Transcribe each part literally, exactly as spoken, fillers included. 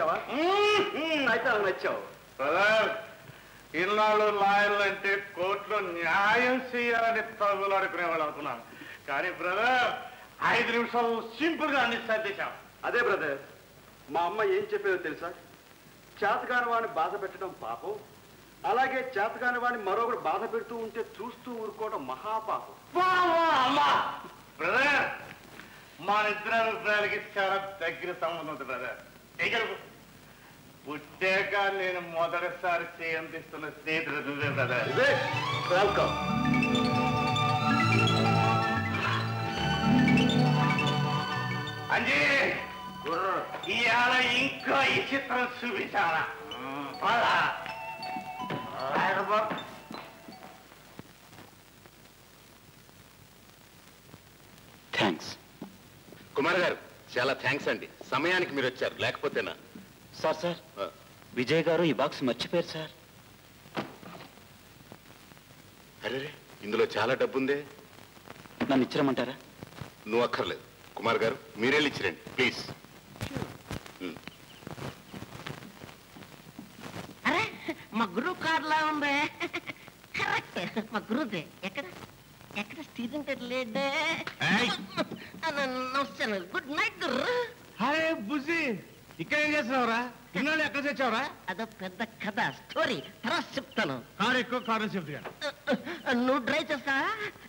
इलायल्ले court तबुलाने brother ऐदु निमिषालु सिंपल गा साधिंचाम अदे ब्रदर मा अम्मा एं चेप्पेदो तेलुसा चातकानिवानि बाध पेट्टडं पापं अलागे चातकानिवानि मरोकरु बाध पेడుతూ ఉంటే చూస్తూ ఊరుకోవడం మహా పాపం వావా అమ్మ బ్రదర్ మన ఇద్దరి అభిప్రాయాలకి చాలా దగ్గర సంబంధం ఉంది బ్రదర్ ఏకరు పుట్టేక నేను మొదటిసారి చేయం తీస్తున్న స్నేహితుడు బ్రదర్ వెల్కమ్ అంజీ ఇయాల ఇంకా ఈ చిత్రం చూపించాలా అలా రాయబ థాంక్స్ कुमार गारू चाला थैंक्स अंडी समयानिकी मीरु वच्चारु लेकपोतेना सर सर विजय गारू ई बाक्स मर्चिपोयारु सर अरेरे इंदुलो चाला डब्बु उंदे नन्नु इच्चरमंटारा नुव्वु अक्कर्लेदु कुमार गारू मीरे एल्लि इच्चेयंडी प्लीज अरे मा गुरु कार्ला उंदे करेक्ट मा गुरुदे एक्कड एक्कड स्टीरिंग टेड लेडे गुड नाइट गुरु अरे बुजी इकड़ा इनावरा अद कथ स्टोरी तरह चुप्तान ड्रैव चेस्ता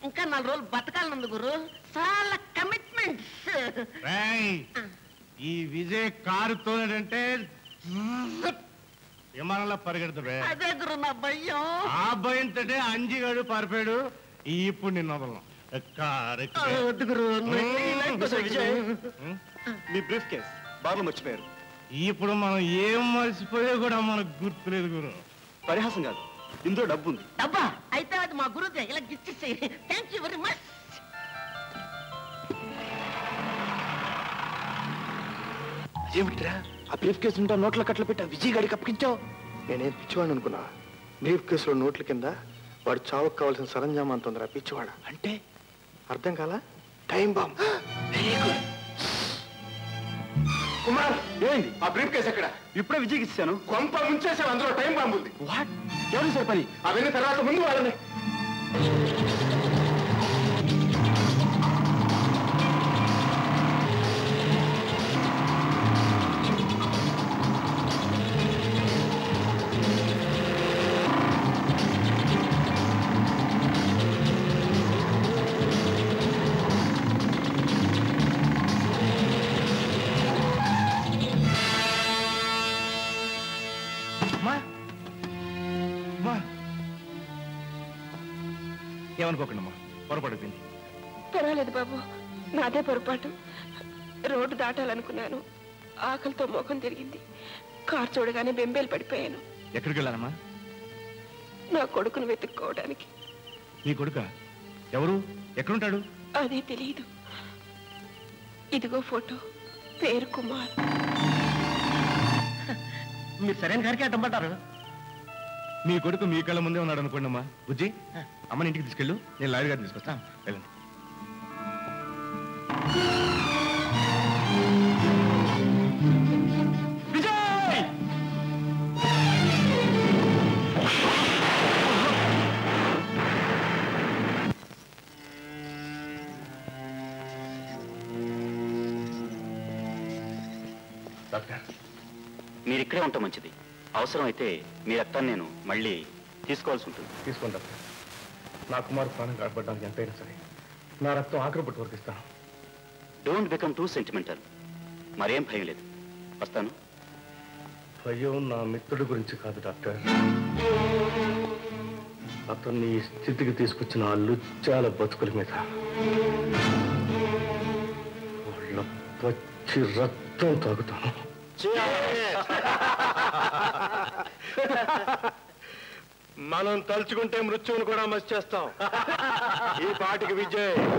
इंका नाग रोज बतकाल गुरु चाल कमिटमेंट विजय कार विमान परगेड़े अदे गुरु ना भय आ भय अंजीगाड़ पारपया इप्पुडु निन्नु वदलनु ఇప్పుడు మనం ఏం మర్చిపోయో కూడా మనకు గుర్తులేదు గురు పరిహాసం కాదు ఇందులో డబ్బు ఉంది డబ్బా అయితే అది మా గురుదే ఇలా గిఫ్ట్ చేయి థాంక్యూ వెరీ మచ్ ఏమిట్రా ఆ బ్రీఫ్ కేస్ ఉంటా నోట్ల కట్టలు పెట్టా విజయ్ గారికి అప్పగించావు నేనేం పిచ్చివాడిని అనుకున్నా బ్రీఫ్ కేస్ లో నోట్ల కింద वो चाव कावाल्सिन सरंजाम अंत पिच्चिवाड़ा अंटे अर्थं काला टाइम बांब कुमार आ ब्रीफ केस एक्कड़ा इप्पुडे विजय్ इच्चानु कंप मुंचेसा अंदर टाइम बांब उंदी वाट एवरु सर पनी अवन्नी तर्वात मुंदु वाळ्ळनि అదే పొరపాటు రోడ్డు దాటాలనుకున్నాను ఆకలితో మోకం తిరిగింది కార్ చూడగానే బెంబేలు పడిపోయాను ఎక్కడికి వెళ్ళానమ్మా నా కొడుకుని వెతుక్కోవడానికి నీ కొడుకా ఎవరు ఎక్కడ ఉంటాడు అదే తెలియదు ఇదిగో ఫోటో పేరు కుమార్ మీరు సరేన గారికి అడ్డంపడ్డారు నీ కొడుకు మీ కళ్ళ ముందే ఉన్నాడు అనుకోండమ్మా బుజ్జి అమ్మని ఇంటికి తీసుకెళ్ళు నేను లాయర్ గారిని తీసుకొస్తా వెళ్ళండి ఇక్కడే ఉంటా మంచిది అవసరమైతే మీ రక్తాన్ని నేను మళ్ళీ తీసుకోవాల్సి ఉంటుంది తీసుకోండి డాక్టర్ నా కుమార్ ప్రాణం కాపాడడానికి ఎంతైనా సరే నా రక్తం ఆఖరి బొట్టు వరకు ఇస్తాను డోంట్ బికమ్ టూ సెంటిమెంటల్ మరేం భయం లేదు వస్తాను భయం నా మిత్రుడి గురించి కాదు డాక్టర్ అతన్ని స్థితికి తీసుకొచ్చిన లుచ్చాల బతుకుల మీద వాళ్ళ పచ్చి రక్తం తాగుతాను మనం తలుచుకుంటే మృత్యువును కూడా మర్చేస్తాం ఈ పాటికి విజయ్